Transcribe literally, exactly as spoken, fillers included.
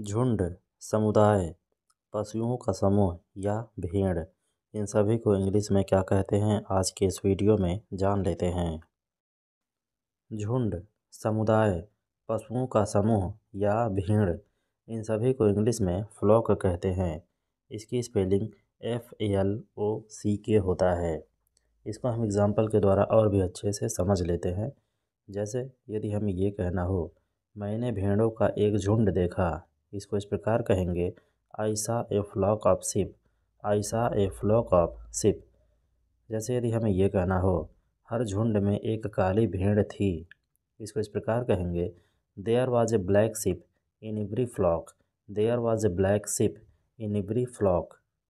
झुंड, समुदाय, पशुओं का समूह या भीड़, इन सभी को इंग्लिश में क्या कहते हैं आज के इस वीडियो में जान लेते हैं। झुंड, समुदाय, पशुओं का समूह या भीड़, इन सभी को इंग्लिश में फ्लॉक कहते हैं। इसकी spelling F L O C K होता है। इसको हम एग्जाम्पल के द्वारा और भी अच्छे से समझ लेते हैं। जैसे यदि हमें ये कहना हो, मैंने भेड़ों का एक झुंड देखा, इसको इस प्रकार कहेंगे, I saw a flock of sheep, I saw a flock of ship. जैसे यदि हमें यह कहना हो, हर झुंड में एक काली भेड़ थी, इसको इस प्रकार कहेंगे, there was a black sheep in every flock, there was a black sheep in every flock.